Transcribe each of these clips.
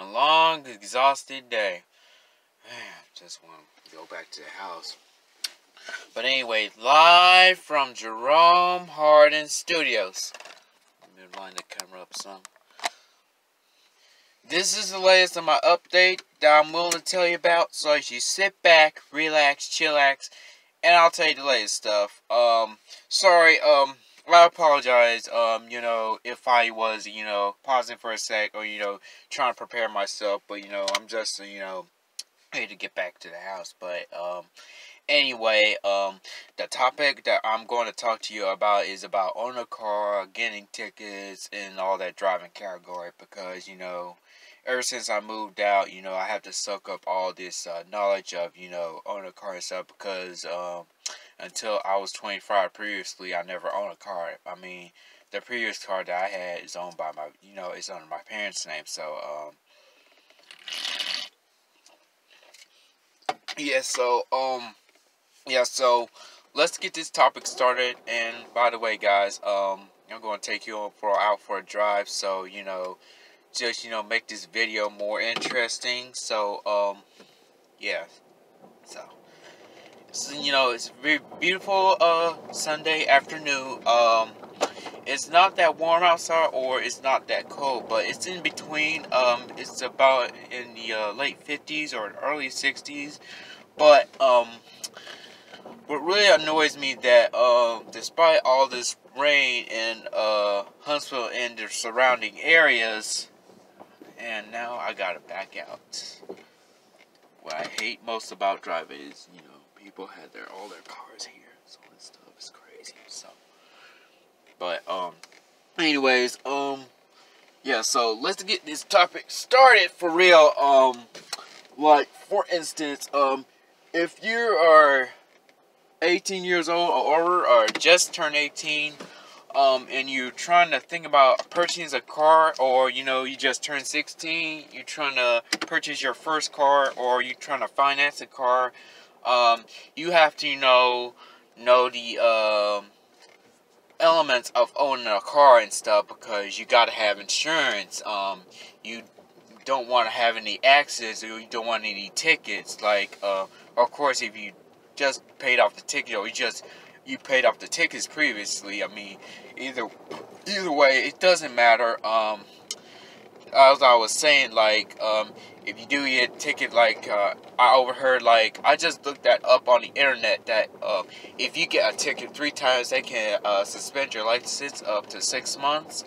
a long, exhausted day. Just want to go back to the house. But anyway, live from Jerome Hardin Studios. Let me line the camera up some. This is the latest of my update that I'm willing to tell you about. So as you sit back, relax, chillax, and I'll tell you the latest stuff. I apologize, if I was, pausing for a sec or, trying to prepare myself. But, I'm just, ready to get back to the house. But, anyway, the topic that I'm going to talk to you about is about owning a car, getting tickets, and all that driving category. Because, ever since I moved out, I have to suck up all this knowledge of, owning a car and stuff. Because, until I was 25 previously, I never owned a car. I mean, the previous car that I had is owned by my, it's under my parents' name. So, so let's get this topic started. And by the way, guys, I'm going to take you out for a drive. So, just, make this video more interesting. So, it's a very beautiful Sunday afternoon. It's not that warm outside, or it's not that cold, but it's in between. It's about in the late 50s or early 60s. But what really annoys me that despite all this rain in Huntsville and the surrounding areas, and now I gotta back out. What I hate most about driving is people had all their cars here, so this stuff is crazy. So, but so let's get this topic started for real. For instance, if you are 18 years old or older, or just turned 18, and you're trying to think about purchasing a car, or you just turned 16, you're trying to purchase your first car, or you're trying to finance a car. You have to know the elements of owning a car and stuff, because you gotta have insurance. You don't want to have any accidents, or you don't want any tickets. Like, of course, if you just paid off the ticket, or you paid off the tickets previously. I mean, either way, it doesn't matter. As I was saying, if you do get a ticket, I overheard, I just looked that up on the internet, that if you get a ticket 3 times, they can suspend your license up to 6 months.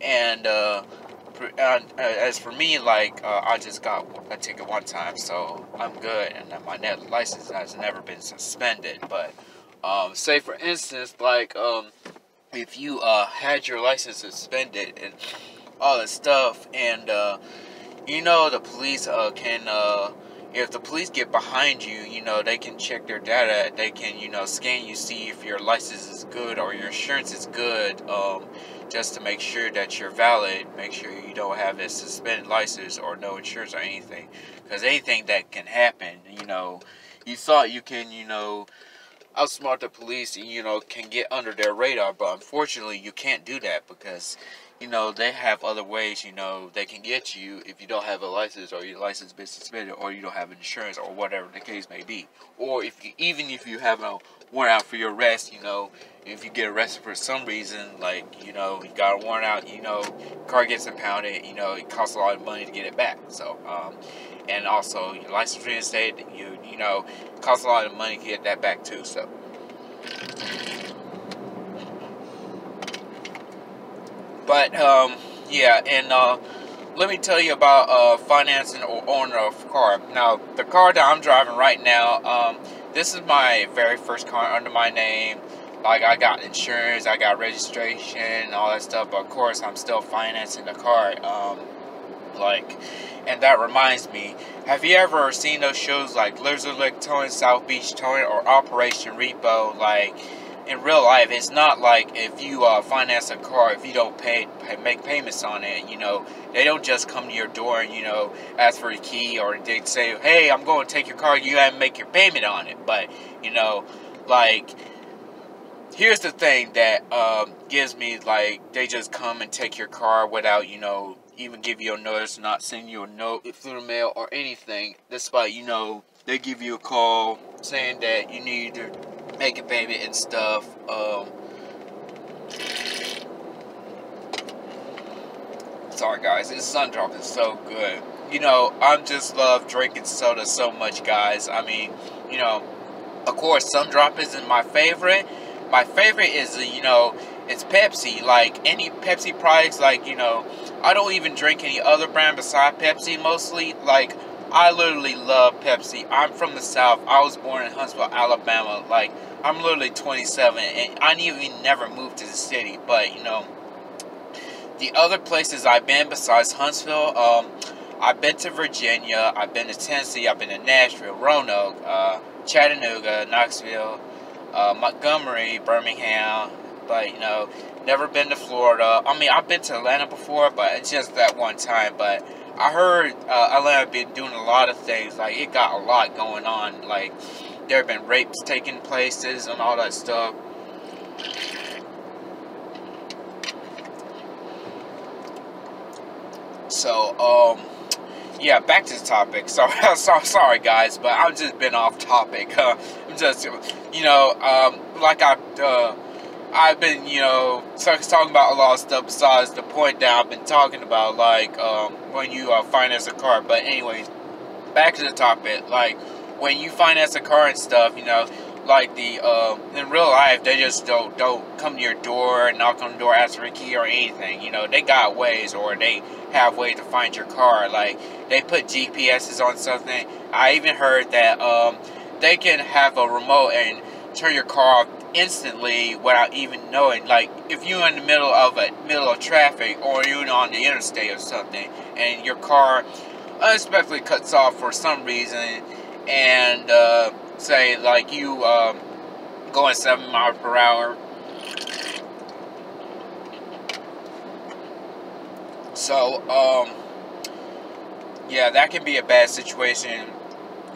As for me, I just got a ticket 1 time, so I'm good, and my license has never been suspended. But say for instance, if you had your license suspended and all this stuff, and the police can, if the police get behind you, they can check their data, they can scan you, see if your license is good or your insurance is good, just to make sure that you're valid, make sure you don't have a suspended license or no insurance or anything, because anything that can happen. You thought you can outsmart the police, can get under their radar, but unfortunately you can't do that, because they have other ways, they can get you if you don't have a license, or your license been suspended, or you don't have insurance, or whatever the case may be. Or even if you have a warrant out for your arrest, if you get arrested for some reason, you got a warrant out, car gets impounded, it costs a lot of money to get it back. So, and also your license reinstated, it costs a lot of money to get that back too. So. But, let me tell you about financing or owning a car. Now, the car that I'm driving right now, this is my very first car under my name. I got insurance, I got registration, all that stuff. But, of course, I'm still financing the car. And that reminds me, have you ever seen those shows like Lizard Lick Towing, South Beach Towing, or Operation Repo? In real life, it's not like if you finance a car, if you don't make payments on it, they don't just come to your door and, ask for a key, or they say, hey, I'm going to take your car, you haven't make your payment on it. But, here's the thing that gives me, like, they just come and take your car without, you know, even give you a notice, not send you a note through the mail or anything. Despite, you know, they give you a call saying that you need to make a baby and stuff. Sorry guys, this Sundrop is so good. You know, I just love drinking soda so much, guys. I mean, you know, of course Sundrop isn't my favorite. My favorite is, you know, it's Pepsi. Like, any Pepsi products, like, you know, I don't even drink any other brand besides Pepsi mostly. Like, I literally love Pepsi. I'm from the South. I was born in Huntsville, Alabama. Like, I'm literally 27, and I even never moved to the city. But, you know, the other places I've been besides Huntsville, I've been to Virginia, I've been to Tennessee, I've been to Nashville, Roanoke, Chattanooga, Knoxville, Montgomery, Birmingham. But, you know, never been to Florida. I mean, I've been to Atlanta before, but it's just that one time. But I heard Atlanta been doing a lot of things. Like, it got a lot going on. Like, there have been rapes taking places and all that stuff. So, yeah, back to the topic. Sorry, guys, but I've just been off topic. I'm just, you know, like I've been, you know, talking about a lot of stuff besides the point that I've been talking about, like, when you finance a car. But anyways, back to the topic, like, when you finance a car and stuff, you know, like, the, in real life, they just don't come to your door, knock on the door, ask for a key or anything. You know, they got ways, or they have ways to find your car. Like, they put GPSs on something. I even heard that, they can have a remote and turn your car off instantly without even knowing. Like, if you're in the middle of traffic, or you're on the interstate or something, and your car unexpectedly cuts off for some reason, and say, like, you going 7 miles per hour. So yeah, that can be a bad situation.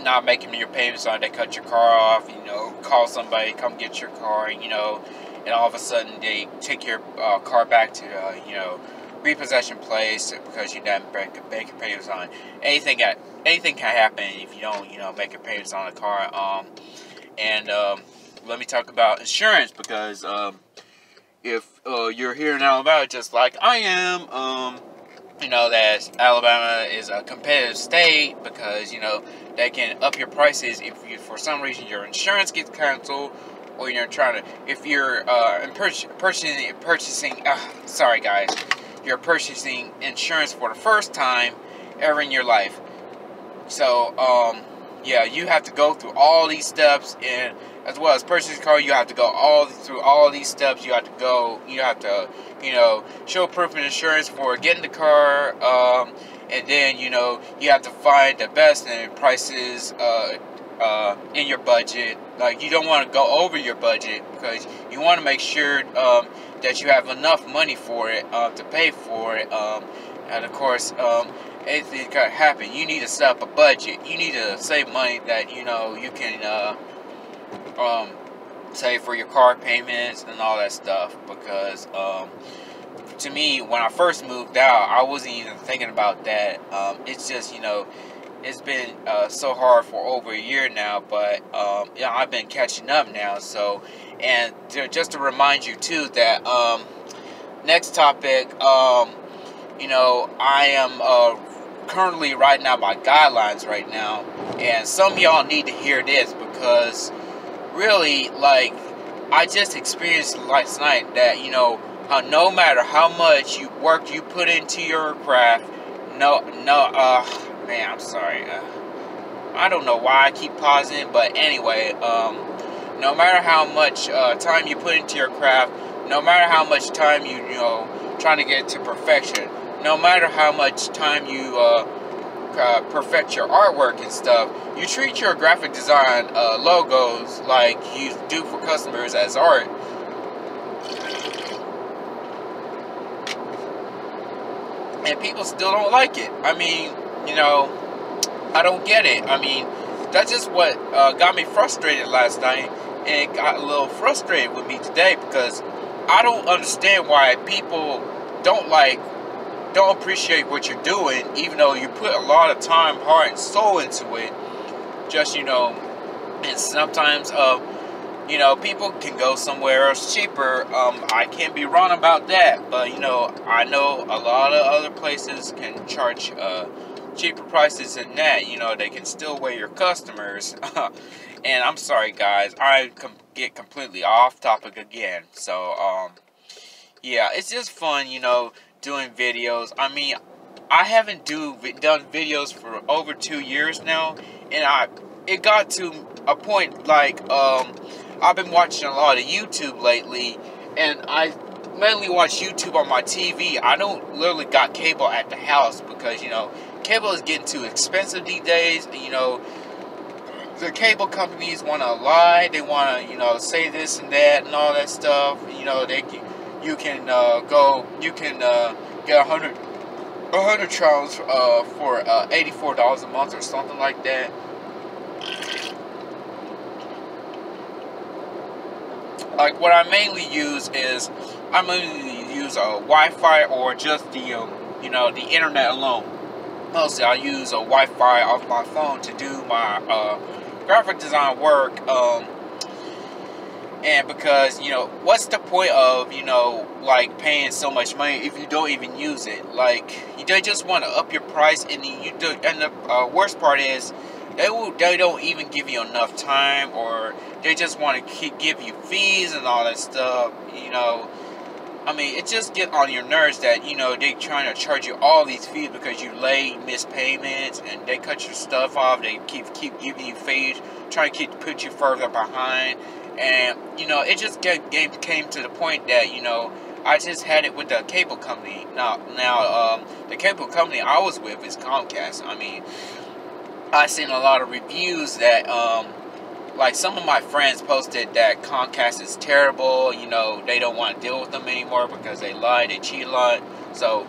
Not making your payments on, they cut your car off, you know, call somebody, come get your car, you know, and all of a sudden they take your car back to, you know, repossession place because you didn't make your payments on. Anything can happen if you don't, you know, make your payments on a car. Let me talk about insurance, because if you're here in Alabama, just like I am, you know that Alabama is a competitive state, because, you know, they can up your prices if you, for some reason, your insurance gets canceled, or you're trying to, if you're purchasing insurance for the first time ever in your life. So, yeah, you have to go through all these steps, and as well as purchasing a car, you have to go through all these steps. You have to, you know, show proof of insurance for getting the car. And then, you know, you have to find the best and prices in your budget. Like, you don't want to go over your budget, because you want to make sure that you have enough money for it, to pay for it. And, of course, anything can happen. You need to set up a budget. You need to save money that, you know, you can save for your car payments and all that stuff, because... to me, when I first moved out, I wasn't even thinking about that. It's just, you know, it's been so hard for over a year now, but you know, I've been catching up now. So, and just to remind you too that next topic, you know, I am currently writing out my guidelines right now, and some of y'all need to hear this, because really, like, I just experienced last night that, you know, no matter how much work you put into your craft, man, I'm sorry, I don't know why I keep pausing, but anyway, no matter how much time you put into your craft, no matter how much time you, you know, trying to get to perfection, no matter how much time you perfect your artwork and stuff, you treat your graphic design logos like you do for customers as art. And people still don't like it. I mean, you know, I don't get it. I mean, that's just what got me frustrated last night. and got a little frustrated with me today because I don't understand why people don't appreciate what you're doing, even though you put a lot of time, heart, and soul into it. Just, you know, and sometimes, you know, people can go somewhere else cheaper. I can't be wrong about that, but, you know, I know a lot of other places can charge cheaper prices than that. You know, they can still weigh your customers. And I'm sorry, guys, I get completely off topic again. So, yeah, it's just fun, you know, doing videos. I mean, I haven't done videos for over 2 years now, and it got to a point like I've been watching a lot of YouTube lately, and I mainly watch YouTube on my TV. I don't literally got cable at the house because, you know, cable is getting too expensive these days. You know, the cable companies want to lie. They want to, you know, say this and that and all that stuff. You know, you can get 100 trials for $84 a month or something like that. Like, what I mainly use is, I mainly use a Wi-Fi or just the, you know, the internet alone. Mostly I use a Wi-Fi off my phone to do my graphic design work. And because, you know, what's the point of, you know, like paying so much money if you don't even use it? Like, they just want to up your price, and then the worst part is they don't even give you enough time, or they just want to give you fees and all that stuff. You know, I mean, it just gets on your nerves that, you know, they trying to charge you all these fees because you late, miss payments, and they cut your stuff off. They keep giving you fees, trying to put you further behind. And, you know, it just came to the point that, you know, I just had it with the cable company. Now, the cable company I was with is Comcast. I mean, I've seen a lot of reviews that, like, some of my friends posted that Comcast is terrible. You know, they don't want to deal with them anymore because they lie, they cheat a lot. So,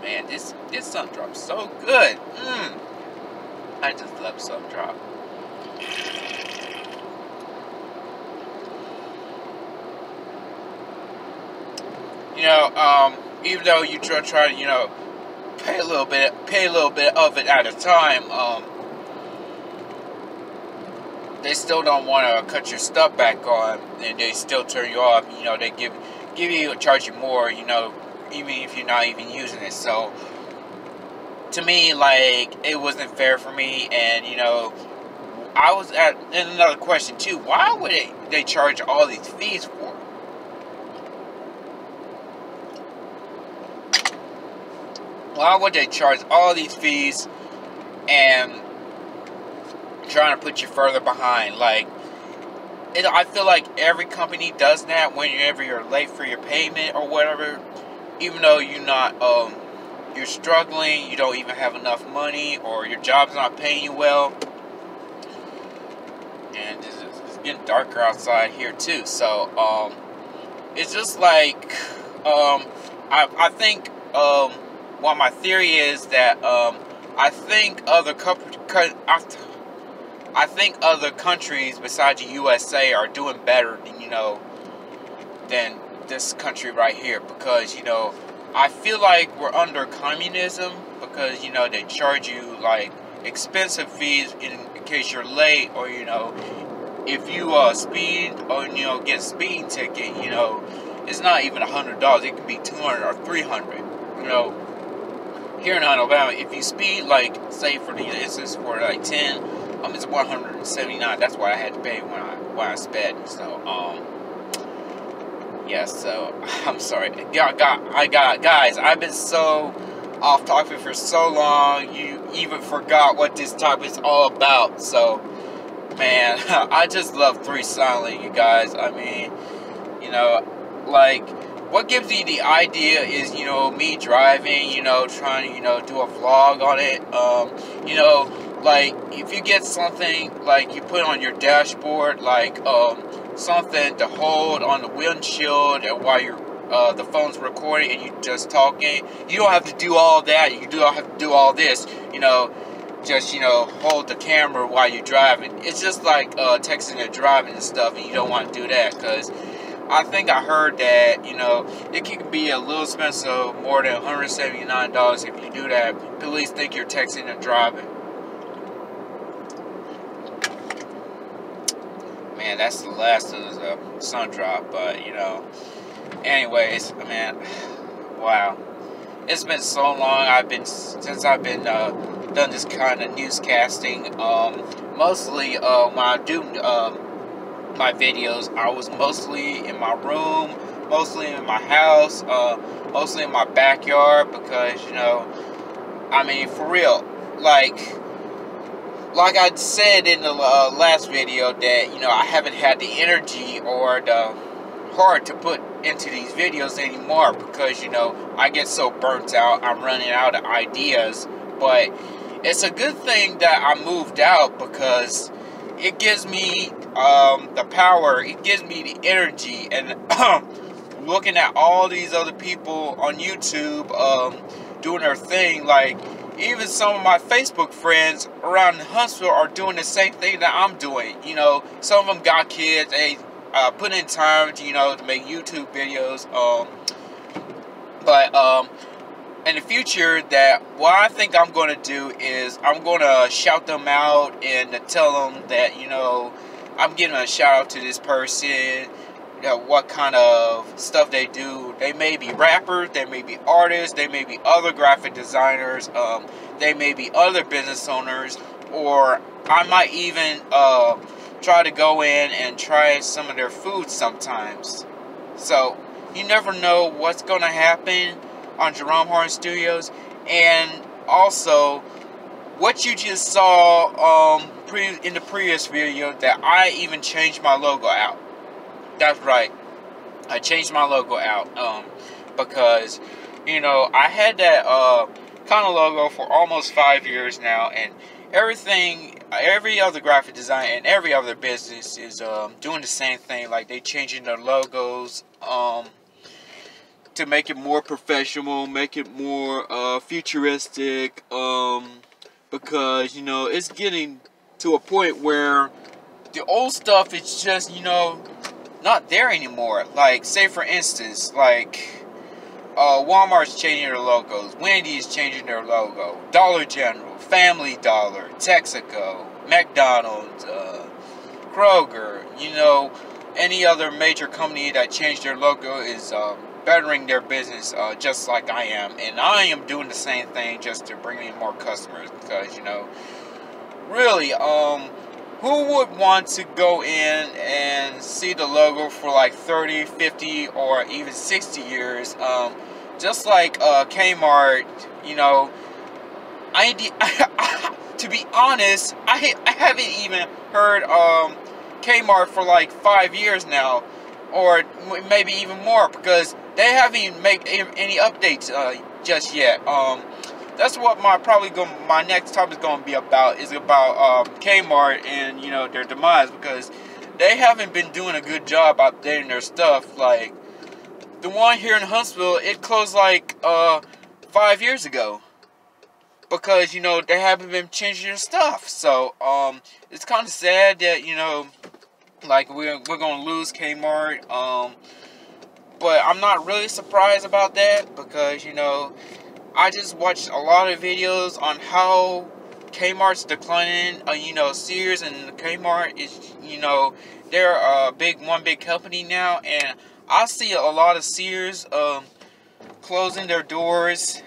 man, this Sundrop's so good. I just love Sundrop. You know, even though you try to, you know, pay a little bit of it at a time, they still don't want to cut your stuff back on, and they still turn you off. You know, they charge you more, you know, even if you're not even using it. So, to me, like, it wasn't fair for me. And, you know, I was at, and another question too, why would they charge all these fees for? Why would they charge all these fees and trying to put you further behind? Like, I feel like every company does that whenever you're late for your payment or whatever. Even though you're not, you're struggling, you don't even have enough money, or your job's not paying you well. And it's getting darker outside here too. So, it's just like, I think, well, my theory is that, I think other countries besides the USA are doing better than, you know, than this country right here, because, you know, I feel like we're under communism, because, you know, they charge you like expensive fees in case you're late, or, you know, if you speed, or, you know, get a speeding ticket. You know, it's not even $100, it can be $200 or $300. You know, here in Alabama, if you speed, like, say for the instance, for like 10, it's $179. That's what I had to pay when I sped. So yeah, so, I'm sorry. Guys, I've been so off topic for so long, you even forgot what this topic is all about. So, man, I just love freestyling, you guys. I mean, you know, like, what gives me the idea is, you know, me driving, you know, trying to, you know, do a vlog on it. You know, like, if you get something, like, you put on your dashboard, like, something to hold on the windshield, and while you're the phone's recording and you're just talking. You don't have to do all that. You don't have to do all this, you know, just, you know, hold the camera while you're driving. It's just like texting and driving and stuff, and you don't want to do that because I think I heard that, you know, it can be a little expensive, more than $179 if you do that. Police think you're texting and driving. Man, that's the last of the Sundrop, but, you know, anyways, man, wow. It's been so long since I've done this kind of newscasting. Mostly, when I do, my videos, I was mostly in my room, mostly in my house, mostly in my backyard, because, you know, I mean, for real, like I said in the last video, that, you know, I haven't had the energy or the heart to put into these videos anymore, because, you know, I get so burnt out, I'm running out of ideas. But it's a good thing that I moved out, because it gives me the power, it gives me the energy, and looking at all these other people on YouTube doing their thing, like even some of my Facebook friends around Huntsville are doing the same thing that I'm doing. You know, some of them got kids, they put in time, you know, to make YouTube videos. But in the future, what I think I'm going to do is I'm going to shout them out and tell them that, you know, I'm giving a shout out to this person, that what kind of stuff they do. They may be rappers, they may be artists, they may be other graphic designers, they may be other business owners, or I might even try to go in and try some of their food sometimes. So you never know what's going to happen on Jerome Hardin Studios. And also, what you just saw in the previous video, that I even changed my logo out. That's right, I changed my logo out because, you know, I had that kind of logo for almost 5 years now, and every other graphic design and every other business is doing the same thing. Like, they changing their logos to make it more professional, make it more futuristic, because, you know, it's getting to a point where the old stuff is just, you know, not there anymore. Like, say for instance, like Walmart's changing their logos, Wendy's changing their logo, Dollar General, Family Dollar, Texaco, McDonald's, Kroger, you know, any other major company that changed their logo is bettering their business, just like I am. And I am doing the same thing just to bring in more customers, because, you know, really, who would want to go in and see the logo for like 30, 50, or even 60 years? Just like Kmart, you know, to be honest, I haven't even heard Kmart for like 5 years now, or maybe even more, because they haven't even made any updates just yet. That's what my next topic is gonna be about, Kmart and, you know, their demise, because they haven't been doing a good job updating their stuff. Like the one here in Huntsville, it closed like 5 years ago, because, you know, they haven't been changing their stuff. So it's kind of sad that, you know, like we're gonna lose Kmart, but I'm not really surprised about that, because, you know, I just watched a lot of videos on how Kmart's declining. You know, Sears and Kmart is, you know, they're one big company now, and I see a lot of Sears closing their doors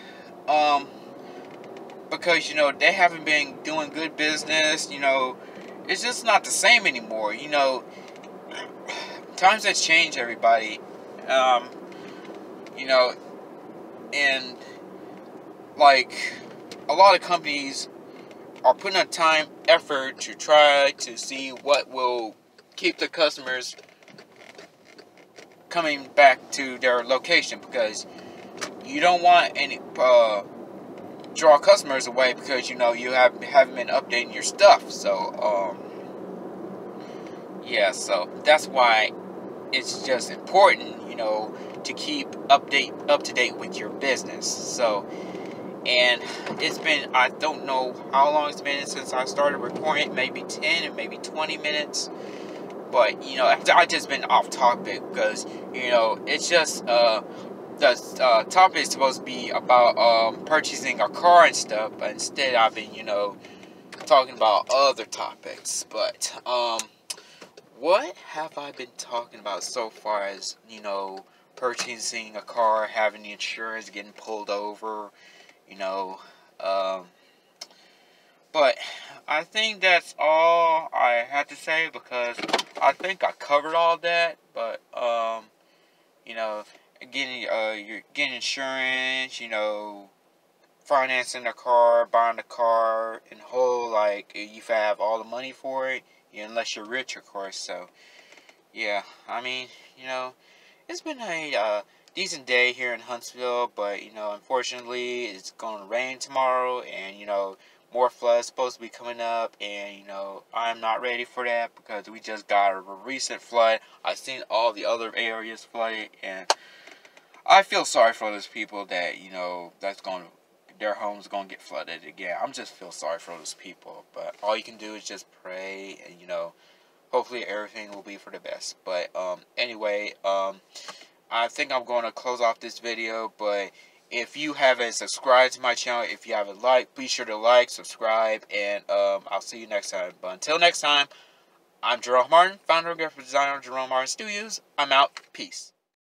because, you know, they haven't been doing good business. You know, it's just not the same anymore. You know, times have changed, everybody. You know, and like a lot of companies are putting in time, effort to try to see what will keep the customers coming back to their location, because you don't want any draw customers away, because, you know, you haven't been updating your stuff. So yeah, so that's why it's just important, you know, to keep up to date with your business. So, and it's been, I don't know how long it's been since I started recording, maybe 10 and maybe 20 minutes. But, you know, I've just been off topic because, you know, it's just, the topic is supposed to be about purchasing a car and stuff. But instead, I've been, you know, talking about other topics. But, what have I been talking about so far as, you know, purchasing a car, having the insurance, getting pulled over, you know, but I think that's all I had to say because I think I covered all that. But, you know, you're getting insurance, you know, financing a car, buying a car, and whole, like, you have all the money for it, unless you're rich, of course. So, yeah, I mean, you know, it's been a, decent day here in Huntsville, but, you know, unfortunately, it's going to rain tomorrow, and, you know, more floods supposed to be coming up, and, you know, I'm not ready for that, because we just got a recent flood. I've seen all the other areas flooded, and I feel sorry for those people that, you know, that's going to, their home's going to get flooded again. I'm just feel sorry for those people, but all you can do is just pray, and, you know, hopefully everything will be for the best. But, anyway, I think I'm going to close off this video, but if you haven't subscribed to my channel, if you haven't liked, be sure to like, subscribe, and I'll see you next time. But until next time, I'm Jerome Martin, founder and graphic designer of Jerome Martin Studios. I'm out. Peace.